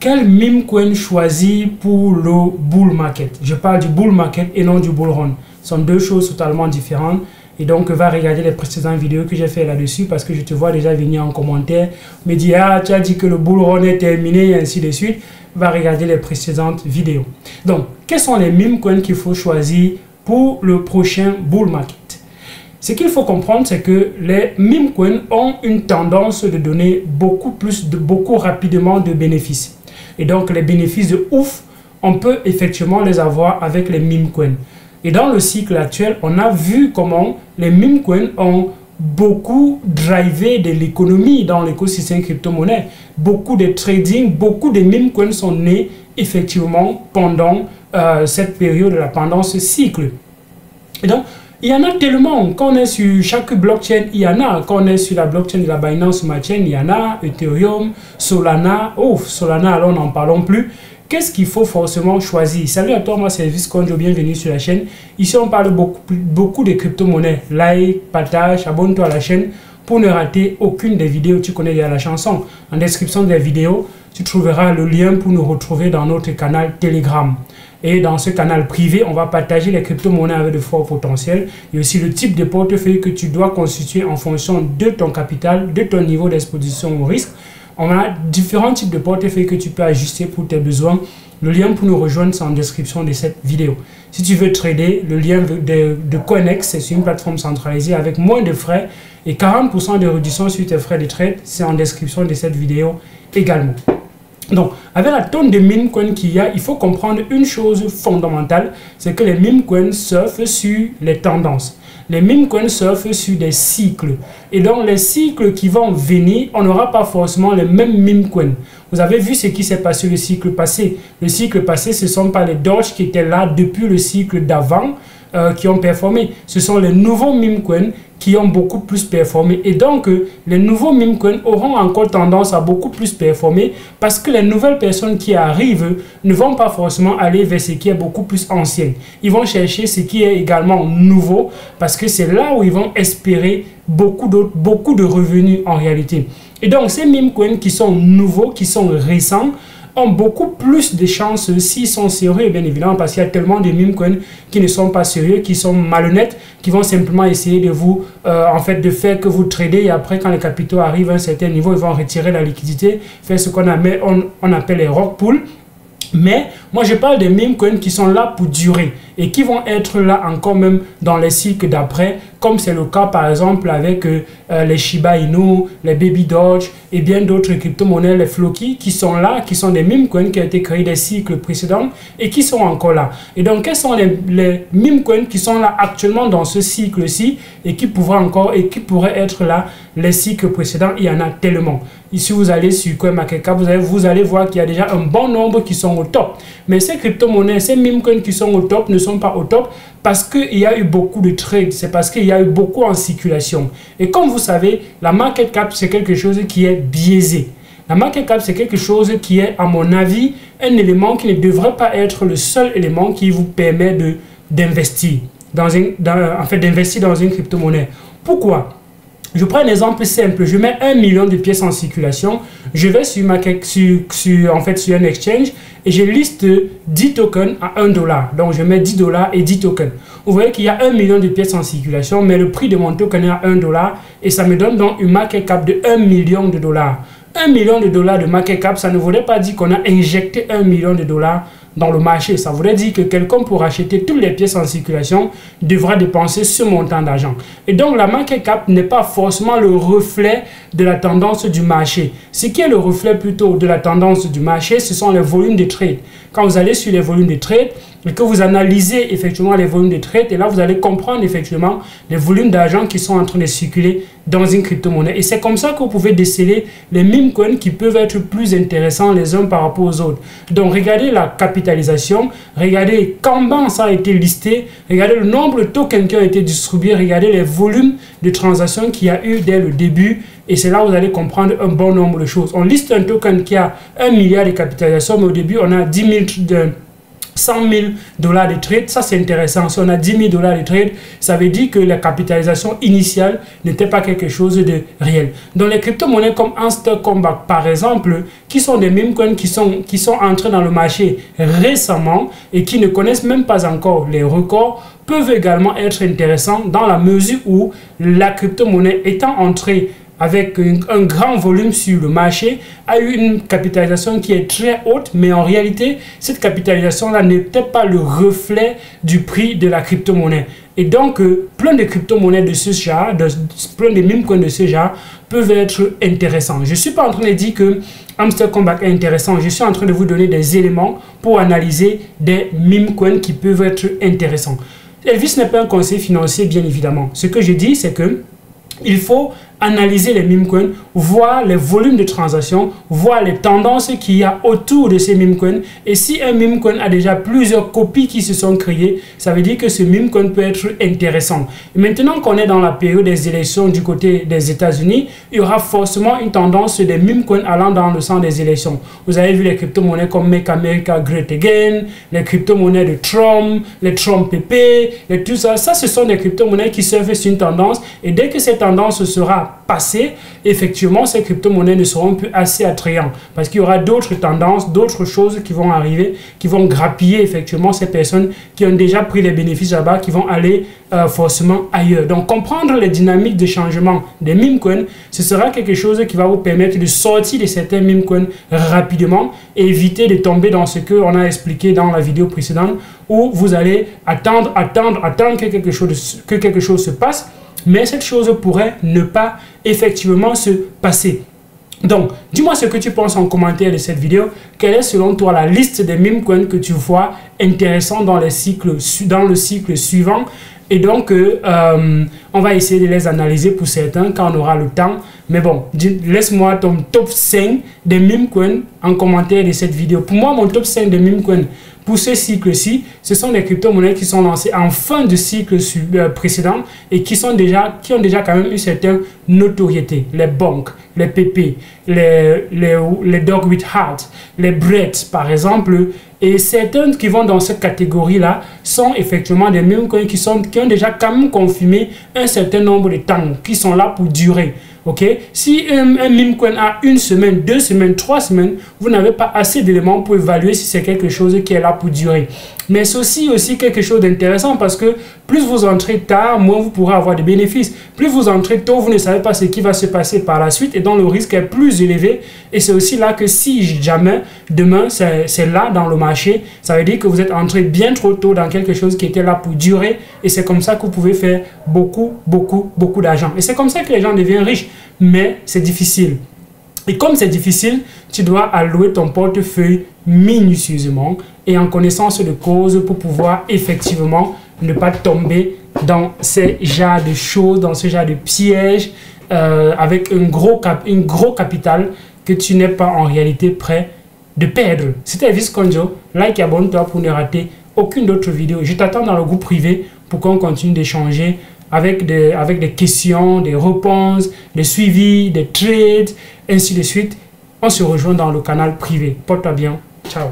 Quel meme coin choisi pour le bull market? Je parle du bull market et non du bull run. Ce sont deux choses totalement différentes. Et donc, va regarder les précédentes vidéos que j'ai fait là-dessus parce que je te vois déjà venir en commentaire, me dire « Ah, tu as dit que le bull run est terminé » et ainsi de suite. Va regarder les précédentes vidéos. Donc, quels sont les meme coins qu'il faut choisir pour le prochain bull market? Ce qu'il faut comprendre, c'est que les meme coins ont une tendance de donner beaucoup rapidement de bénéfices. Et donc, les bénéfices de ouf, on peut effectivement les avoir avec les meme coins. Et dans le cycle actuel, on a vu comment les meme coins ont beaucoup drivé de l'économie dans l'écosystème crypto-monnaie. Beaucoup de trading, beaucoup de meme coins sont nés effectivement pendant cette période-là, pendant ce cycle. Et donc, il y en a tellement. Quand on est sur chaque blockchain, il y en a. Quand on est sur la blockchain de la Binance, il y en a. Ethereum, Solana. Oh, Solana, alors n'en parlons plus. Qu'est-ce qu'il faut forcément choisir? Salut à toi, moi c'est Elvis Konjoh, bienvenue sur la chaîne. Ici, on parle beaucoup de crypto-monnaies. Like, partage, abonne-toi à la chaîne pour ne rater aucune des vidéos. Tu connais déjà la chanson. En description des vidéos, tu trouveras le lien pour nous retrouver dans notre canal Telegram. Et dans ce canal privé, on va partager les crypto-monnaies avec de forts potentiels. Et aussi le type de portefeuille que tu dois constituer en fonction de ton capital, de ton niveau d'exposition au risque. On a différents types de portefeuilles que tu peux ajuster pour tes besoins. Le lien pour nous rejoindre, c'est en description de cette vidéo. Si tu veux trader, le lien de CoinEx, c'est une plateforme centralisée avec moins de frais et 40% de réduction sur tes frais de trade, c'est en description de cette vidéo également. Donc, avec la tonne de meme coins qu'il y a, il faut comprendre une chose fondamentale, c'est que les meme coins surfent sur les tendances. Les meme coins surfent sur des cycles. Et dans les cycles qui vont venir, on n'aura pas forcément les mêmes meme coins. Vous avez vu ce qui s'est passé le cycle passé. Le cycle passé, ce ne sont pas les Doge qui étaient là depuis le cycle d'avant qui ont performé. Ce sont les nouveaux meme coins qui ont beaucoup plus performé. Et donc, les nouveaux meme coins auront encore tendance à beaucoup plus performer parce que les nouvelles personnes qui arrivent ne vont pas forcément aller vers ce qui est beaucoup plus ancien. Ils vont chercher ce qui est également nouveau parce que c'est là où ils vont espérer beaucoup de revenus en réalité. Et donc, ces meme coins qui sont nouveaux, qui sont récents, ont beaucoup plus de chances s'ils sont sérieux, bien évidemment, parce qu'il y a tellement de meme coins qui ne sont pas sérieux, qui sont malhonnêtes, qui vont simplement essayer de vous, de faire que vous tradez et après, quand les capitaux arrivent à un certain niveau, ils vont retirer la liquidité, faire ce qu'on appelle les rock pools. Mais moi, je parle des meme coins qui sont là pour durer et qui vont être là encore même dans les cycles d'après, comme c'est le cas par exemple avec les Shiba Inu, les Baby Dodge et bien d'autres crypto-monnaies, les Floki, qui sont là, qui sont des meme coins qui ont été créés des cycles précédents et qui sont encore là. Et donc, quels sont les meme coins qui sont là actuellement dans ce cycle-ci et qui pourraient être là les cycles précédents? Il y en a tellement. Ici, vous allez sur CoinMarketCap, vous allez voir qu'il y a déjà un bon nombre qui sont au top. Mais ces crypto-monnaies, ces meme coins qui sont au top ne sont pas au top parce qu'il y a eu beaucoup de trades, c'est parce qu'il y a eu beaucoup en circulation. Et comme vous savez, la market cap, c'est quelque chose qui est biaisé. La market cap, c'est quelque chose qui est, à mon avis, un élément qui ne devrait pas être le seul élément qui vous permet d'investir dans une crypto-monnaie. Pourquoi ? Je prends un exemple simple, je mets 1 million de pièces en circulation, je vais sur un exchange et je liste 10 tokens à 1 dollar. Donc je mets 10 dollars et 10 tokens. Vous voyez qu'il y a 1 million de pièces en circulation, mais le prix de mon token est à 1 dollar et ça me donne donc une market cap de 1 million de dollars. 1 million de dollars de market cap, ça ne voudrait pas dire qu'on a injecté 1 million de dollars dans le marché. Ça voudrait dire que quelqu'un pour acheter toutes les pièces en circulation devra dépenser ce montant d'argent. Et donc la market cap n'est pas forcément le reflet de la tendance du marché. Ce qui est le reflet plutôt de la tendance du marché, ce sont les volumes de trade. Quand vous allez sur les volumes de trade et que vous analysez effectivement les volumes de trade, et là vous allez comprendre effectivement les volumes d'argent qui sont en train de circuler dans une crypto-monnaie. Et c'est comme ça que vous pouvez déceler les meme coins qui peuvent être plus intéressants les uns par rapport aux autres. Donc regardez la capitalisation, regardez comment ça a été listé, regardez le nombre de tokens qui ont été distribués, regardez les volumes de transactions qu'il y a eu dès le début. Et c'est là où vous allez comprendre un bon nombre de choses. On liste un token qui a 1 milliard de capitalisation, mais au début, on a 10 000 $100 000 de trade, ça c'est intéressant. Si on a $10 000 de trade, ça veut dire que la capitalisation initiale n'était pas quelque chose de réel. Dans les crypto-monnaies comme InstaCombat par exemple, qui sont des meme coins qui sont entrés dans le marché récemment et qui ne connaissent même pas encore les records, peuvent également être intéressants dans la mesure où la crypto-monnaie étant entrée avec un grand volume sur le marché, a eu une capitalisation qui est très haute, mais en réalité, cette capitalisation-là n'était pas le reflet du prix de la crypto-monnaie. Et donc, plein de crypto-monnaies de ce genre, plein de meme coins de ce genre, peuvent être intéressants. Je ne suis pas en train de dire que Hamster Kombat est intéressant, je suis en train de vous donner des éléments pour analyser des meme coins qui peuvent être intéressants. Elvis n'est pas un conseiller financier, bien évidemment. Ce que je dis, c'est que il faut analyser les meme coins, voir les volumes de transactions, voir les tendances qu'il y a autour de ces meme coins. Et si un meme coin a déjà plusieurs copies qui se sont créées, ça veut dire que ce meme coin peut être intéressant. Et maintenant qu'on est dans la période des élections du côté des États-Unis, il y aura forcément une tendance des meme coins allant dans le sens des élections. Vous avez vu les crypto-monnaies comme Make America Great Again, les crypto-monnaies de Trump, les Trump-PP, et tout ça. Ça, ce sont des crypto-monnaies qui servent sur une tendance. Et dès que cette tendance sera passé, effectivement, ces crypto-monnaies ne seront plus assez attrayantes parce qu'il y aura d'autres tendances, d'autres choses qui vont arriver, qui vont grappiller effectivement ces personnes qui ont déjà pris les bénéfices là-bas, qui vont aller forcément ailleurs. Donc, comprendre les dynamiques de changement des meme coins, ce sera quelque chose qui va vous permettre de sortir de certains meme coins rapidement et éviter de tomber dans ce qu'on a expliqué dans la vidéo précédente où vous allez attendre que quelque chose se passe. Mais cette chose pourrait ne pas effectivement se passer. Donc, dis-moi ce que tu penses en commentaire de cette vidéo. Quelle est selon toi la liste des meme coins que tu vois intéressants dans les cycles, dans le cycle suivant? Et donc, on va essayer de les analyser pour certains quand on aura le temps. Mais bon, laisse-moi ton top 5 des meme coins en commentaire de cette vidéo. Pour moi, mon top 5 des meme coins pour ce cycle-ci, ce sont des crypto-monnaies qui sont lancées en fin de cycle précédent et qui ont déjà quand même une certaine notoriété. Les Bonk, les Pepe, les Dog with Heart, les Bread par exemple. Et certaines qui vont dans cette catégorie-là sont effectivement des meme coins qui ont déjà quand même confirmé un certain nombre de temps, qui sont là pour durer. Okay? Si un meme coin a 1 semaine, 2 semaines, 3 semaines, vous n'avez pas assez d'éléments pour évaluer si c'est quelque chose qui est là pour durer. Mais ceci aussi quelque chose d'intéressant parce que plus vous entrez tard, moins vous pourrez avoir des bénéfices. Plus vous entrez tôt, vous ne savez pas ce qui va se passer par la suite et donc le risque est plus élevé. Et c'est aussi là que si jamais demain c'est là dans le marché, ça veut dire que vous êtes entré bien trop tôt dans quelque chose qui était là pour durer. Et c'est comme ça que vous pouvez faire beaucoup d'argent. Et c'est comme ça que les gens deviennent riches. Mais c'est difficile. Et comme c'est difficile, tu dois allouer ton portefeuille minutieusement et en connaissance de cause pour pouvoir effectivement ne pas tomber dans ces genres de choses, dans ce genre de pièges avec un gros capital que tu n'es pas en réalité prêt de perdre. C'était Elvis Konjoh, like et abonne-toi pour ne rater aucune autre vidéo. Je t'attends dans le groupe privé pour qu'on continue d'échanger avec des questions, des réponses, des suivis, des trades, ainsi de suite. On se rejoint dans le canal privé. Porte-toi bien. Ciao.